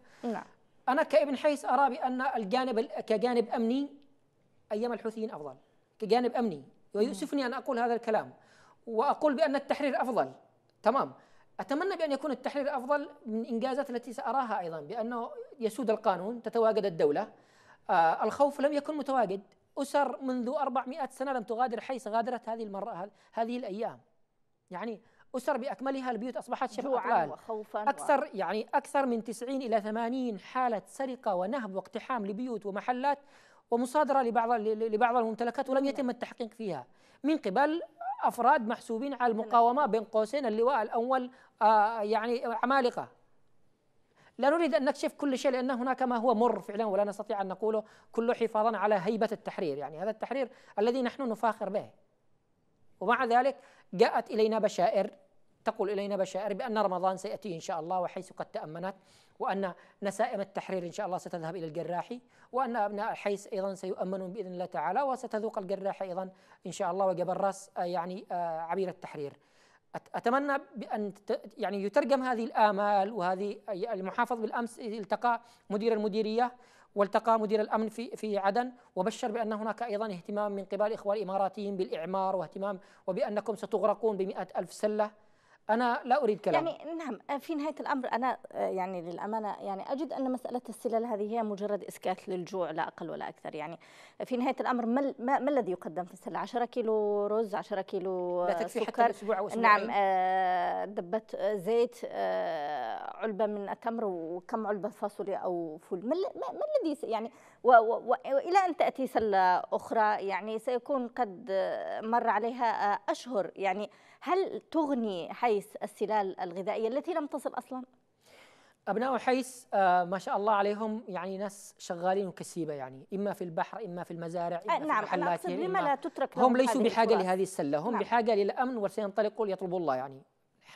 أنا كابن حيس أرى بأن الجانب كجانب أمني أيام الحوثيين أفضل كجانب أمني، ويؤسفني أن أقول هذا الكلام وأقول بأن التحرير أفضل. تمام، أتمنى بأن يكون التحرير أفضل من إنجازات التي سأراها أيضا، بأنه يسود القانون، تتواجد الدولة، الخوف لم يكن متواجد. أسر منذ 400 سنة لم تغادر حيس غادرت هذه المرة هذه الأيام. يعني أسر بأكملها البيوت أصبحت شبه أطلال. أكثر يعني أكثر من 90 إلى 80 حالة سرقة ونهب واقتحام لبيوت ومحلات ومصادرة لبعض الممتلكات، ولم يتم التحقيق فيها من قبل أفراد محسوبين على المقاومة بين قوسين اللواء الأول يعني عمالقة. لا نريد أن نكشف كل شيء لأن هناك ما هو مر فعلا ولا نستطيع أن نقوله كله حفاظا على هيبة التحرير. يعني هذا التحرير الذي نحن نفاخر به، ومع ذلك جاءت إلينا بشائر، تقول إلينا بشائر بأن رمضان سيأتي إن شاء الله وحيث قد تأمنت، وأن نسائم التحرير إن شاء الله ستذهب إلى الجراحي، وأن أبناء حيس أيضا سيؤمنون بإذن الله تعالى، وستذوق الجراحي أيضا إن شاء الله وجبراس يعني عبير التحرير. أتمنى بأن يعني يترجم هذه الآمال وهذه. المحافظ بالأمس التقى مدير المديرية والتقى مدير الأمن في عدن، وبشر بأن هناك أيضا اهتمام من قبل إخوة الإماراتيين بالإعمار واهتمام، وبأنكم ستغرقون ب100,000 سلة. أنا لا أريد كلام. يعني نعم، في نهاية الأمر أنا يعني للأمانة يعني أجد أن مسألة السلال هذه هي مجرد إسكات للجوع لا أقل ولا أكثر. يعني في نهاية الأمر ما الذي يقدم في السلة؟ 10 كيلو رز، 10 كيلو لا تكفي سكر، حتى أسبوع أو أسبوعين. نعم، دبة زيت، علبة من التمر، وكم علبة فاصوليا أو فول. ما الذي يعني وإلى أن تأتي سلة أخرى يعني سيكون قد مر عليها أشهر. يعني هل تغني حيس السلال الغذائية التي لم تصل أصلا؟ أبناء حيس ما شاء الله عليهم يعني ناس شغالين وكسيبة، يعني إما في البحر إما في المزارع إما في المحلات. لما لا تترك؟ هم ليسوا بحاجة لهذه السلة، هم بحاجة للأمن وسينطلقوا ليطلبوا الله. يعني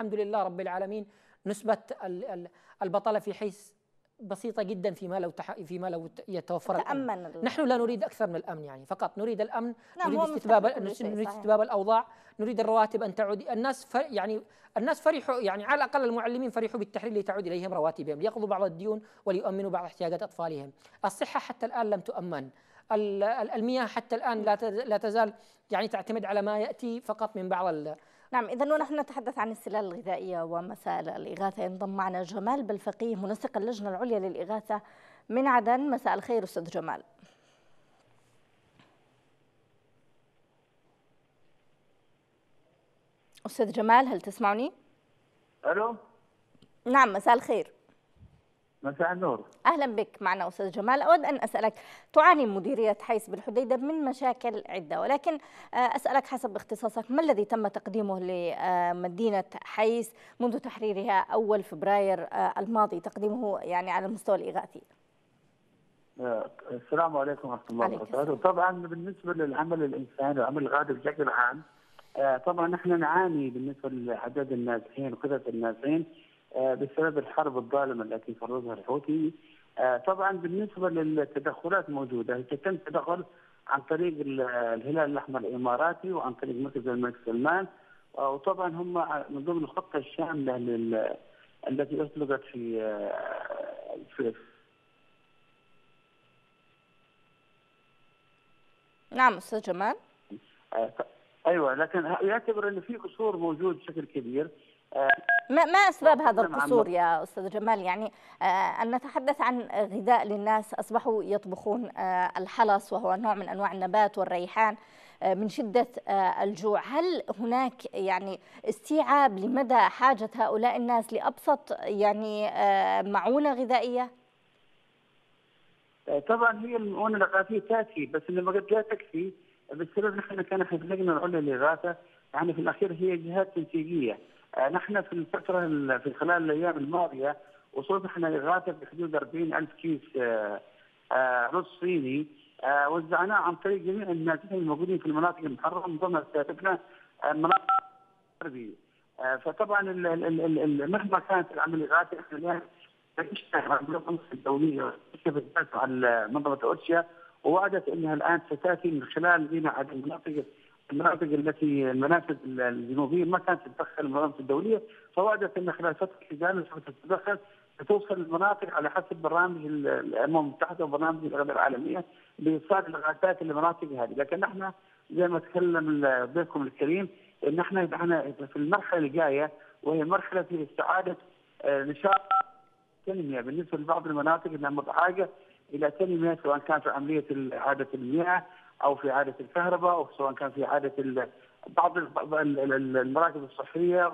الحمد لله رب العالمين نسبة البطالة في حيس بسيطة جدا فيما لو يتوفر الأمن. نحن لا نريد أكثر من الأمن، يعني فقط نريد الأمن، نريد استتباب الأوضاع، نريد الرواتب أن تعود. الناس فرحوا، يعني على الأقل المعلمين فرحوا بالتحرير لتعود إليهم رواتبهم، ليقضوا بعض الديون وليؤمنوا بعض احتياجات أطفالهم. الصحة حتى الآن لم تؤمن، المياه حتى الآن لا تزال يعني تعتمد على ما يأتي فقط من بعض نعم. إذا ونحن نتحدث عن السلال الغذائية ومسائل الإغاثة، ينضم معنا جمال بلفقيه منسق اللجنة العليا للإغاثة من عدن. مساء الخير أستاذ جمال. أستاذ جمال هل تسمعني؟ ألو. نعم مساء الخير. مساء النور. أهلا بك معنا أستاذ جمال. أود أن أسألك، تعاني مديرية حيس بالحديدة من مشاكل عدة، ولكن أسألك حسب اختصاصك، ما الذي تم تقديمه لمدينة حيس منذ تحريرها أول فبراير الماضي، تقديمه يعني على المستوى الإغاثي؟ السلام عليكم ورحمة الله وبركاته. طبعا بالنسبة للعمل الإنساني والعمل الإغاثي بشكل عام، طبعا نحن نعاني بالنسبة لعدد النازحين وكثرة النازحين بسبب الحرب الظالمه التي فرضها الحوثي. طبعا بالنسبه للتدخلات موجوده، تم تدخل عن طريق الهلال الاحمر الاماراتي وعن طريق مركز الملك سلمان، وطبعا هم من ضمن الخطه الشامله التي اطلقت في نعم استاذ جمال. ايوه، لكن يعتبر انه في قصور موجود بشكل كبير. ما أسباب هذا القصور يا أستاذ جمال؟ يعني أن نتحدث عن غذاء للناس، أصبحوا يطبخون الحلص وهو نوع من أنواع النبات والريحان من شدة الجوع. هل هناك يعني استيعاب لمدى حاجة هؤلاء الناس لأبسط يعني معونة غذائية؟ طبعا هي المعونة الإغاثية تأتي، بس لما قد لا تكفي بسبب نحن كان في اللجنة العليا للإغاثة، يعني في الأخير هي جهات تنسيقية. نحن في الفترة في خلال الأيام الماضية وصلت احنا لإغاثة بحدود 40,000 كيس رز صيني، وزعناه عن طريق جميع النازحين الموجودين في المناطق المحررة من ضمن سيادتنا المناطق الغربية. فطبعا مهما كانت العمل الإغاثي احنا الآن تشتغل على المنظمة الدولية على منظمة أوتشيا، ووعدت أنها الآن ستأتي من خلال لنا على المناطق التي المنافذ الجنوبيه ما كانت تتدخل المنظمه الدوليه، فوعدت ان خلال فتره الحزام ستتدخل ستوصل المناطق على حسب برنامج الامم المتحده وبرنامج الغذاء العالميه لايصال الاغاثات للمناطق هذه. لكن احنا زي ما تكلم ضيفكم الكريم ان احنا في المرحله الجايه، وهي مرحله في استعاده نشاط تنميه بالنسبه لبعض المناطق انها متحاجه الى تنميه، سواء كانت في عمليه اعاده المياه او في اعاده الكهرباء او سواء كان في اعاده بعض المراكز الصحيه.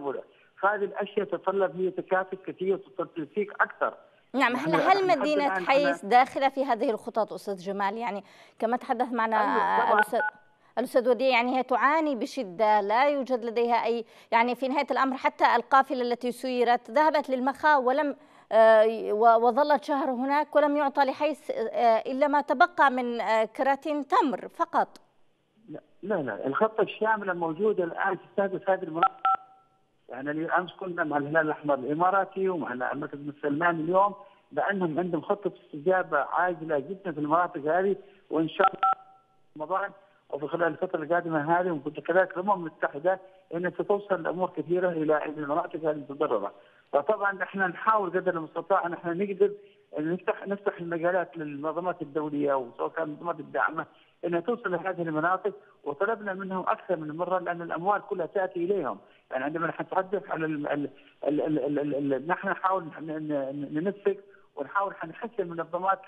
هذه الاشياء تتطلب هي تكاتف كثير وتنسيق اكثر. نعم. هل مدينه حيس داخله في هذه الخطط استاذ جمال؟ يعني كما تحدث معنا الاستاذ وديع، يعني هي تعاني بشده، لا يوجد لديها اي يعني في نهايه الامر حتى القافله التي سيرت ذهبت للمخا ولم وظلت شهر هناك ولم يعطى لحيس إلا ما تبقى من كراتين تمر فقط. لا الخطة الشاملة موجودة الآن تستهدف هذه المناطق. يعني الأمس كنا مع الهلال الأحمر الإماراتي ومع المركز بن سلمان اليوم، لأنهم عندهم خطة استجابة عاجلة جدا في المناطق هذه، وإن شاء الله في رمضان وفي خلال الفترة القادمة هذه وكذلك الأمم المتحدة أن ستوصل أمور كثيرة إلى المناطق هذه المتضررة. فطبعا احنا نحاول قدر المستطاع ان احنا نقدر نفتح المجالات للمنظمات الدوليه وسواء كانت المنظمات الداعمه انها توصل لهذه المناطق، وطلبنا منهم اكثر من مره لان الاموال كلها تاتي اليهم. يعني عندما نتحدث على نحن نحاول ننسق ونحاول نحسن المنظمات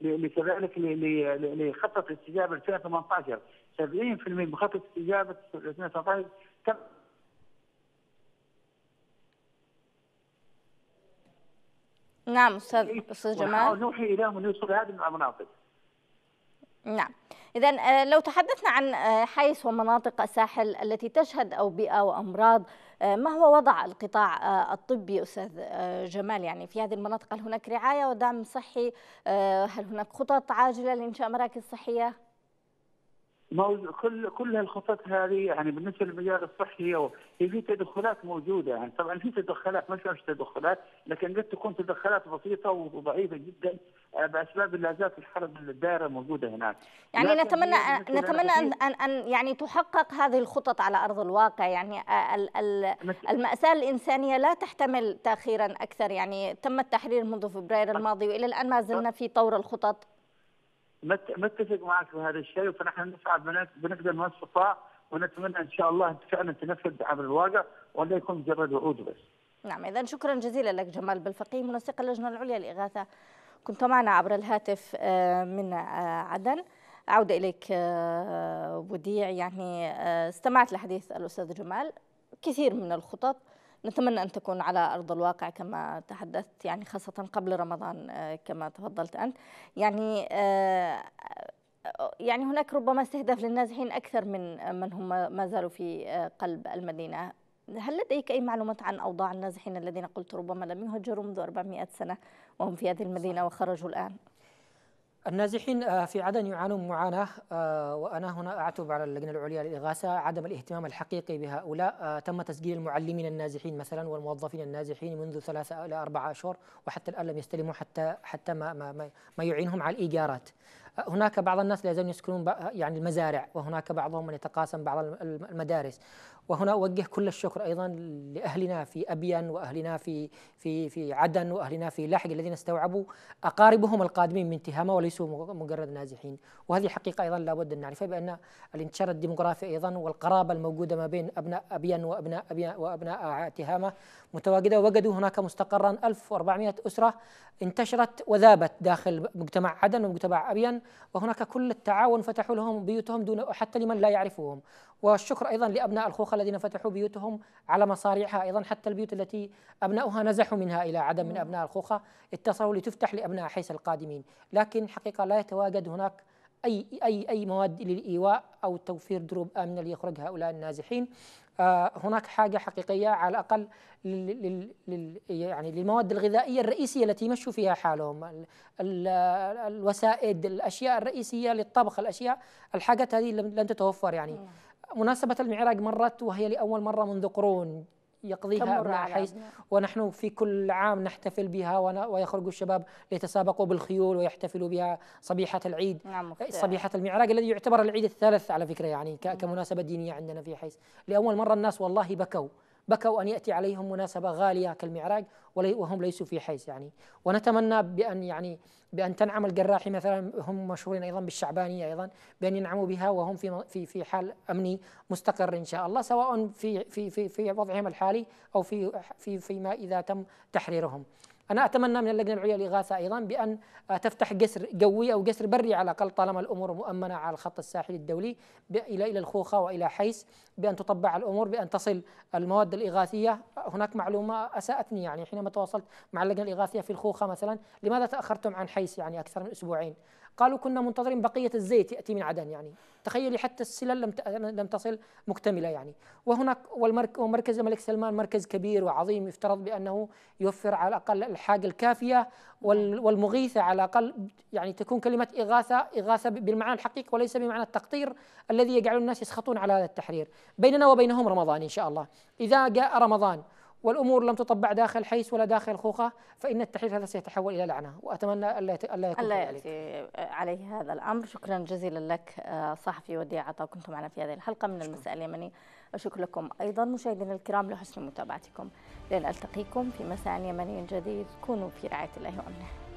لكذلك لخطه الاستجابه 2018، 70% من خطه استجابه 2019 تم. نعم استاذ جمال. نوحي اليهم ان يوصلوا لهذه المناطق. نعم. اذا لو تحدثنا عن حيس ومناطق الساحل التي تشهد اوبئه وامراض، ما هو وضع القطاع الطبي استاذ جمال يعني في هذه المناطق؟ هل هناك رعايه ودعم صحي؟ هل هناك خطط عاجله لانشاء مراكز صحيه؟ كل هالخطط هذه يعني بالنسبه للمجال الصحي هي في تدخلات موجوده، يعني طبعا في تدخلات مش تدخلات، لكن قد تكون تدخلات بسيطه وضعيفه جدا باسباب لا زالت الحرب الدائره موجوده هناك. يعني نتمنى ان يعني تحقق هذه الخطط على ارض الواقع، يعني الماساه الانسانيه لا تحتمل تاخيرا اكثر، يعني تم التحرير منذ فبراير الماضي والى الان ما زلنا في طور الخطط. متفق معك في هذا الشيء، فنحن نسعى بنقدر ما نستطاع ونتمنى ان شاء الله فعلا تنفذ عبر الواقع ولا يكون مجرد وعود بس. نعم، اذا شكرا جزيلا لك جمال بلفقيه منسق اللجنه العليا للاغاثه، كنت معنا عبر الهاتف من عدن. اعود اليك وديع، يعني استمعت لحديث الاستاذ جمال، كثير من الخطط نتمنى أن تكون على أرض الواقع كما تحدثت، يعني خاصة قبل رمضان كما تفضلت أنت، يعني هناك ربما استهداف للنازحين أكثر من هم ما زالوا في قلب المدينة. هل لديك أي معلومات عن أوضاع النازحين الذين قلت ربما لم يهجروا منذ 400 سنة وهم في هذه المدينة وخرجوا الآن؟ النازحين في عدن يعانون معاناة، وأنا هنا أعتب على اللجنة العليا للإغاثة عدم الاهتمام الحقيقي بهؤلاء. تم تسجيل المعلمين النازحين مثلا والموظفين النازحين منذ 3 إلى 4 أشهر، وحتى الآن لم يستلموا حتى ما يعينهم على الإيجارات. هناك بعض الناس لا يزالون يسكنون يعني المزارع، وهناك بعضهم من يتقاسم بعض المدارس. وهنا أوجه كل الشكر أيضا لأهلنا في أبين وأهلنا في عدن وأهلنا في لاحق الذين استوعبوا أقاربهم القادمين من تهامة وليسوا مجرد نازحين. وهذه حقيقة أيضا لا بد أن نعرفها، بأن الانتشار الديموغرافي أيضا والقرابة الموجودة ما بين أبناء أبين وأبناء تهامة متواجدة، ووجدوا هناك مستقرا 1400 أسرة انتشرت وذابت داخل مجتمع عدن ومجتمع أبين، وهناك كل التعاون فتحوا لهم بيوتهم دون حتى لمن لا يعرفهم. والشكر أيضا لأبناء الخوخة الذين فتحوا بيوتهم على مصاريعها، أيضا حتى البيوت التي أبناؤها نزحوا منها إلى عدن من أبناء الخوخة اتصلوا لتفتح لأبناء حيس القادمين، لكن حقيقة لا يتواجد هناك أي مواد للإيواء أو توفير دروب آمنة ليخرج هؤلاء النازحين. هناك حاجة حقيقية على الأقل يعني للمواد الغذائية الرئيسية التي يمشوا فيها حالهم، الوسائد، الأشياء الرئيسية للطبخ، الأشياء الحاجات هذه لن تتوفر. يعني مناسبة المعراج مرت وهي لأول مرة منذ قرون يقضيها أبناء حيس، ونحن في كل عام نحتفل بها ويخرج الشباب ليتسابقوا بالخيول ويحتفلوا بها صبيحة العيد. نعم، صبيحة المعراج الذي يعتبر العيد الثالث على فكرة، يعني كمناسبة دينية عندنا في حيس. لأول مرة الناس والله بكوا أن يأتي عليهم مناسبة غالية كالمعراج وهم ليسوا في حيس. يعني ونتمنى بأن تنعم الجراحي مثلا، هم مشهورين أيضا بالشعبانية، أيضا بأن ينعموا بها وهم في حال أمني مستقر إن شاء الله، سواء في وضعهم الحالي أو فيما إذا تم تحريرهم. أنا أتمنى من اللجنة العليا للإغاثة أيضا بأن تفتح جسر جوي أو جسر بري على الأقل طالما الأمور مؤمنة على الخط الساحلي الدولي إلى الخوخة وإلى حيس، بأن تطبع الأمور، بأن تصل المواد الإغاثية. هناك معلومة أساءتني يعني حينما تواصلت مع اللجنة الإغاثية في الخوخة مثلا، لماذا تأخرتم عن حيس يعني أكثر من أسبوعين؟ قالوا كنا منتظرين بقية الزيت يأتي من عدن. يعني تخيلي حتى السلال لم تصل مكتملة. يعني وهناك ومركز الملك سلمان مركز كبير وعظيم، يفترض بأنه يوفر على الأقل الحاجة الكافية والمغيثة، على الأقل يعني تكون كلمة إغاثة بالمعنى الحقيقي وليس بمعنى التقطير الذي يجعل الناس يسخطون على هذا التحرير. بيننا وبينهم رمضان إن شاء الله، إذا جاء رمضان والأمور لم تطبع داخل حيس ولا داخل خوخة فإن التحرير هذا سيتحول إلى لعنة، وأتمنى ألا يكون عليه هذا الأمر. شكرا جزيلا لك صحفي وديع عطا، كنت معنا في هذه الحلقة من المساء اليمني. أشكر لكم أيضا مشاهدينا الكرام لحسن متابعتكم، لنلتقيكم في مساء يمني جديد. كونوا في رعاية الله وأمنه.